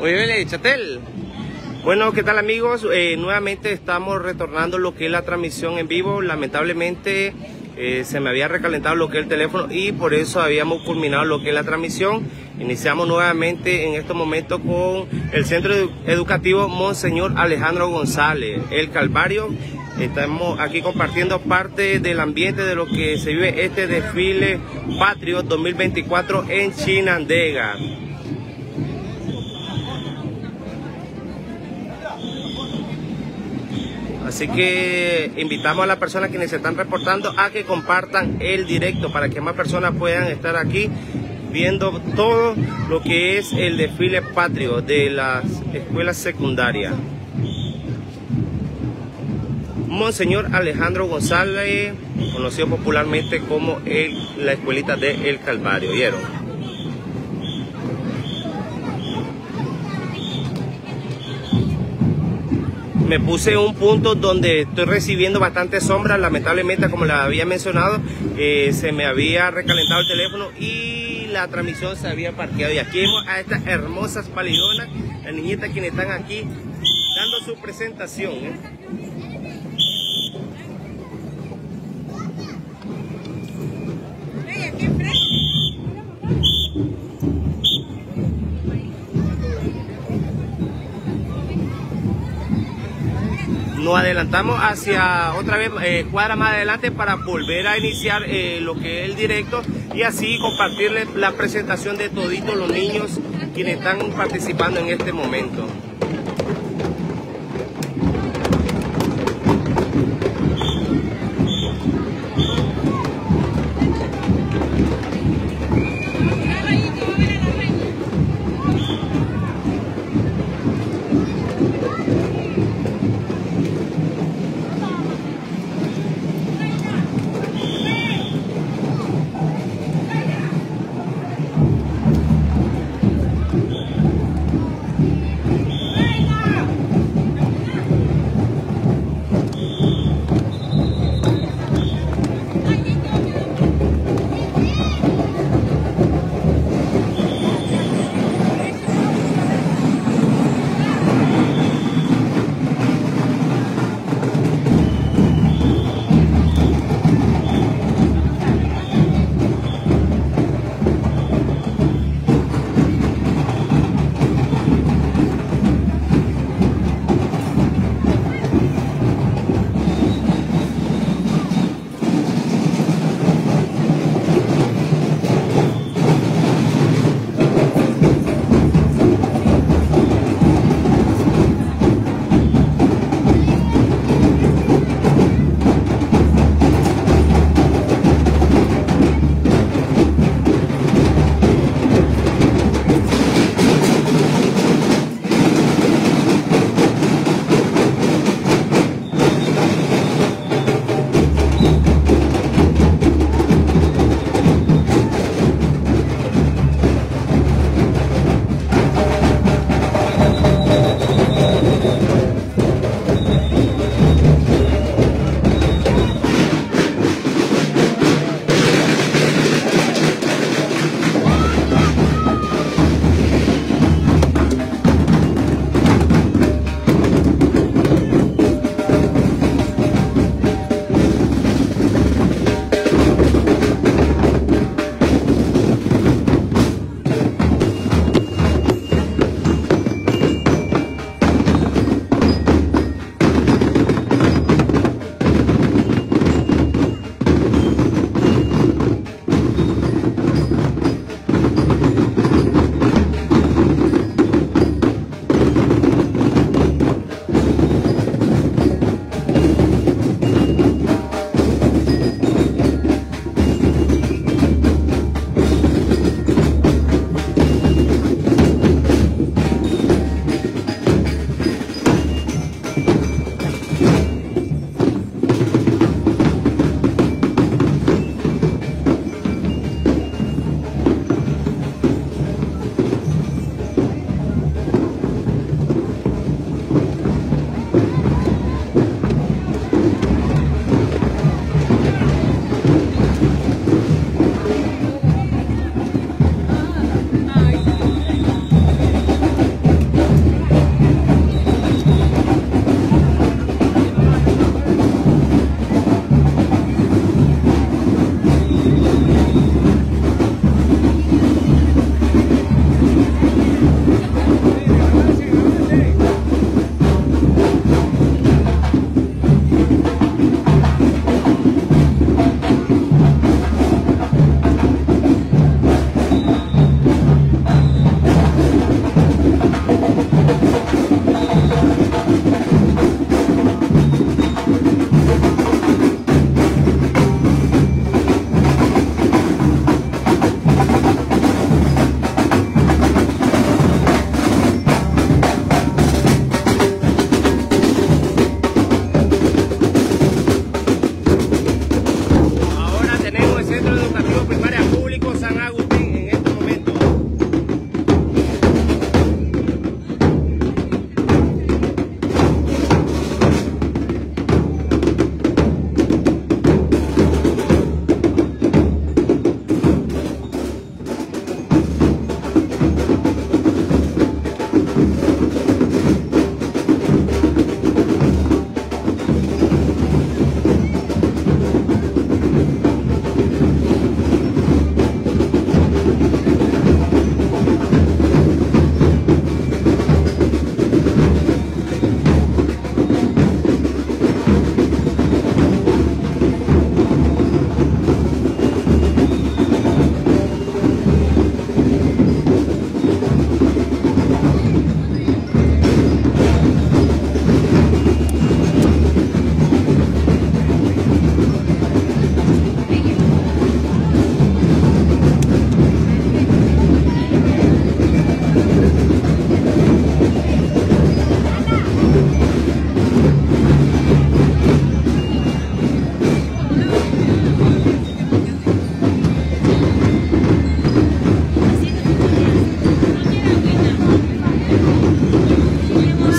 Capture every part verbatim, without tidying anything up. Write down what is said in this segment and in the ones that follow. Oye, vele, Chatel. Bueno, ¿qué tal, amigos? Eh, nuevamente estamos retornando lo que es la transmisión en vivo. Lamentablemente eh, se me había recalentado lo que es el teléfono y por eso habíamos culminado lo que es la transmisión. Iniciamos nuevamente en estos momentos con el Centro Educativo Monseñor Alejandro González, El Calvario. Estamos aquí compartiendo parte del ambiente de lo que se vive este desfile patrio dos mil veinticuatro en Chinandega. Así que invitamos a las personas quienes se están reportando a que compartan el directo para que más personas puedan estar aquí viendo todo lo que es el desfile patrio de las escuelas secundarias. Monseñor Alejandro González, conocido popularmente como el, la escuelita de El Calvario, ¿vieron? Me puse un punto donde estoy recibiendo bastante sombra. Lamentablemente, como les había mencionado, eh, se me había recalentado el teléfono y la transmisión se había parqueado. Y aquí vemos a estas hermosas palidonas, las niñitas quienes están aquí dando su presentación, ¿eh? Nos adelantamos hacia otra vez eh, cuadra más adelante para volver a iniciar eh, lo que es el directo y así compartirles la presentación de toditos los niños quienes están participando en este momento.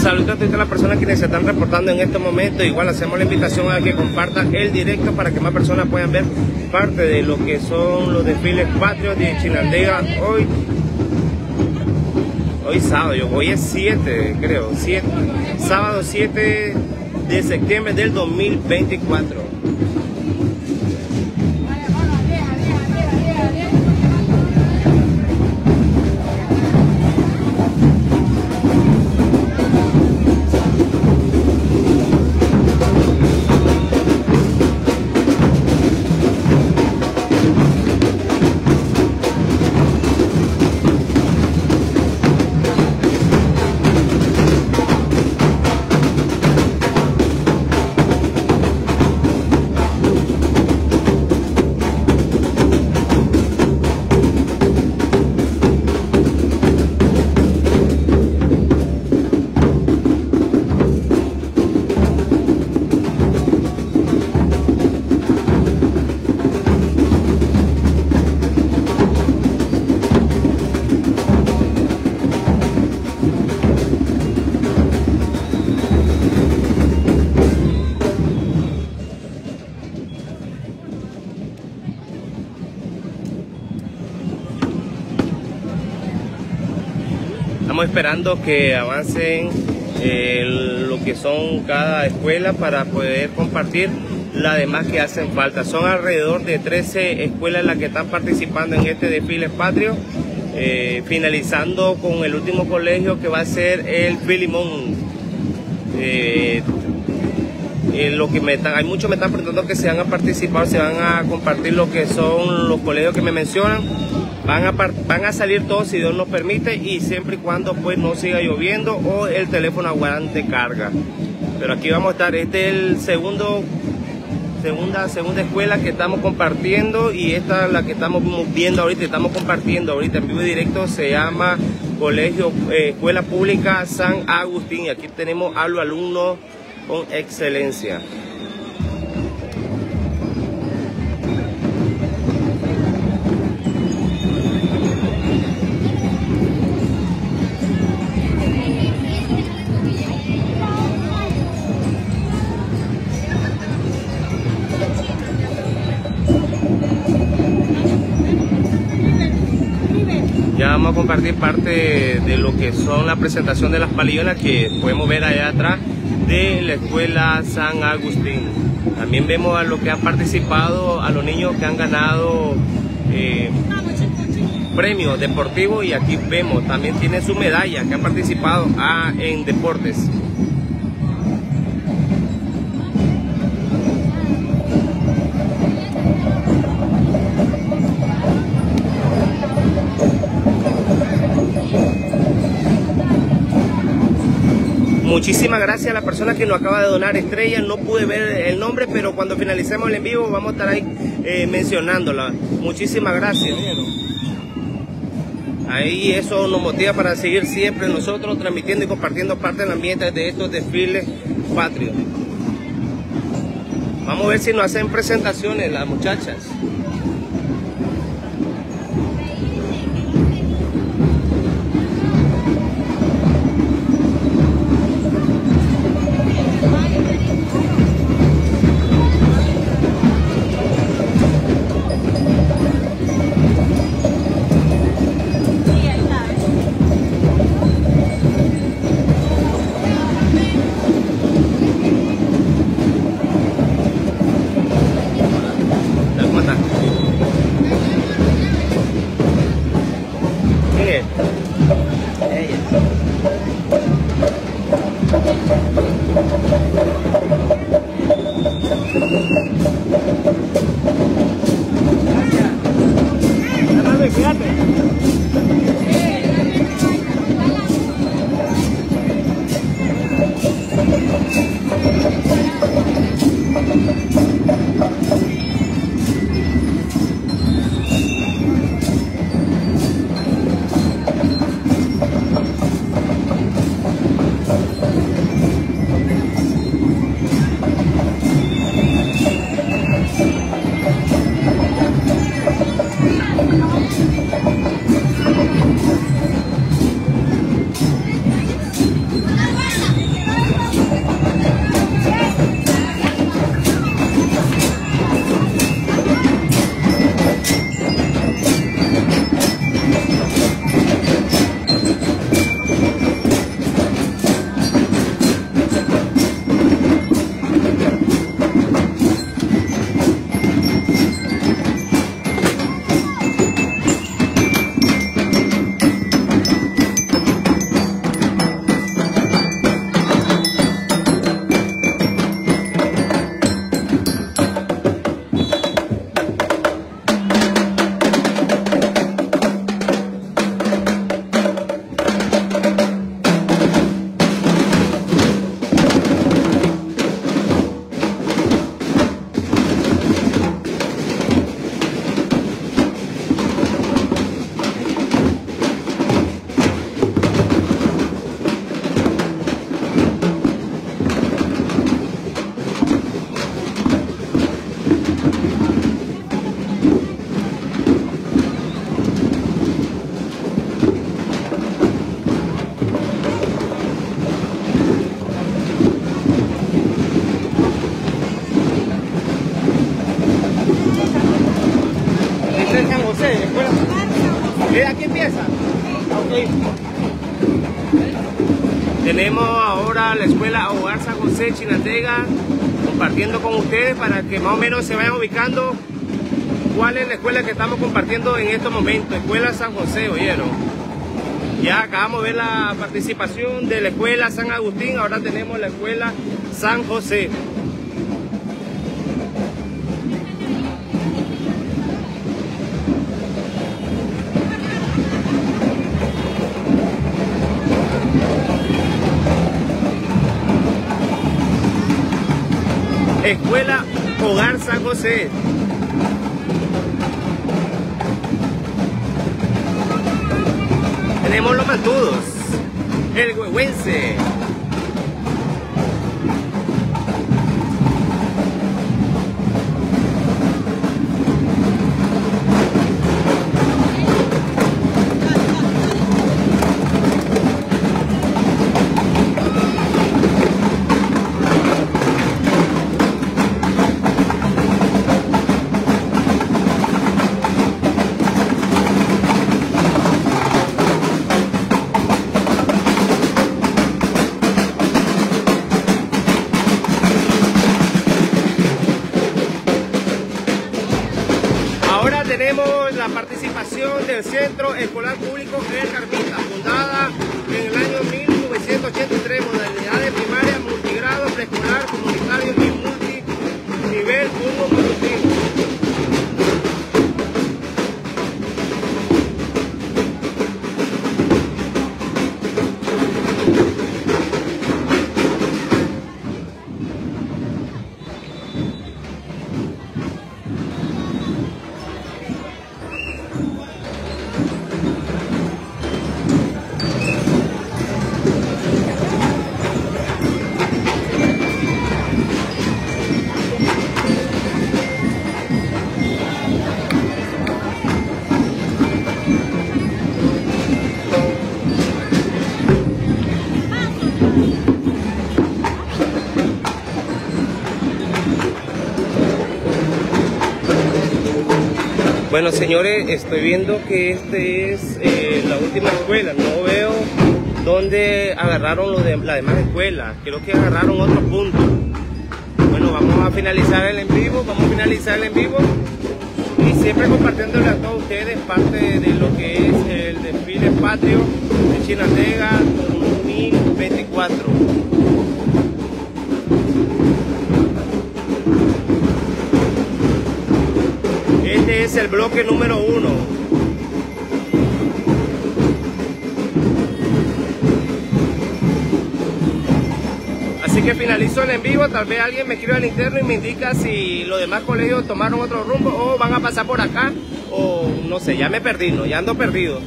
Saludos a todas las personas que se están reportando en este momento. Igual hacemos la invitación a que compartan el directo para que más personas puedan ver parte de lo que son los desfiles patrios de Chinandega. Hoy, hoy sábado, hoy es siete, creo, siete, sábado siete de septiembre del dos mil veinticuatro. Esperando que avancen eh, lo que son cada escuela para poder compartir las demás que hacen falta. Son alrededor de trece escuelas las que están participando en este desfile patrio, eh, finalizando con el último colegio que va a ser el Filimón. Eh, eh, lo que me están, hay muchos me están preguntando que se van a participar, se van a compartir lo que son los colegios que me mencionan. Van a, van a salir todos si Dios nos permite, y siempre y cuando pues no siga lloviendo o el teléfono aguante carga. Pero aquí vamos a estar. Este es el segundo segunda, segunda escuela que estamos compartiendo, y esta es la que estamos viendo ahorita, estamos compartiendo ahorita en vivo y directo. Se llama Colegio eh, Escuela Pública San Agustín, y aquí tenemos a los alumnos con excelencia. Vamos a compartir parte de lo que son la presentación de las palillonas que podemos ver allá atrás de la escuela San Agustín. También vemos a los que han participado, a los niños que han ganado eh, premios deportivos, y aquí vemos también tienen su medalla que han participado a, en deportes. Muchísimas gracias a la persona que nos acaba de donar estrellas. No pude ver el nombre, pero cuando finalicemos el en vivo vamos a estar ahí eh, mencionándola. Muchísimas gracias. Ahí eso nos motiva para seguir siempre nosotros transmitiendo y compartiendo parte del ambiente de estos desfiles patrios. Vamos a ver si nos hacen presentaciones las muchachas. José. Tenemos ahora la escuela Hogar San José Chinandega compartiendo con ustedes para que más o menos se vayan ubicando cuál es la escuela que estamos compartiendo en estos momentos. Escuela San José, oyeron. Ya acabamos de ver la participación de la escuela San Agustín, ahora tenemos la escuela San José. Escuela Hogar San José. Tenemos los mantudos, el huehuense. Tenemos la participación del Centro Escolar Público El Carmita, fundada en el año mil novecientos ochenta y tres, modalidades primarias, multigrado, preescolar, comunitario y multinivel . Bueno, señores, estoy viendo que este es eh, la última escuela. No veo dónde agarraron los de, las demás escuelas. Creo que agarraron otro punto. Bueno, vamos a finalizar el en vivo. Vamos a finalizar el en vivo. Y siempre compartiéndole a todos ustedes parte de lo que es el desfile. patrio en Chinandega dos mil veinticuatro. Este es el bloque número uno. Así que finalizo el en vivo. Tal vez alguien me escriba al interno y me indica si los demás colegios tomaron otro rumbo o van a pasar por acá, o no sé, ya me perdí, no, ya ando perdido.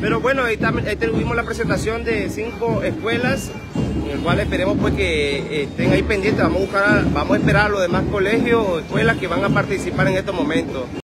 Pero bueno, ahí, ahí tuvimos la presentación de cinco escuelas, en el cual esperemos pues que estén ahí pendientes. Vamos a buscar, vamos a esperar a los demás colegios o escuelas que van a participar en estos momentos.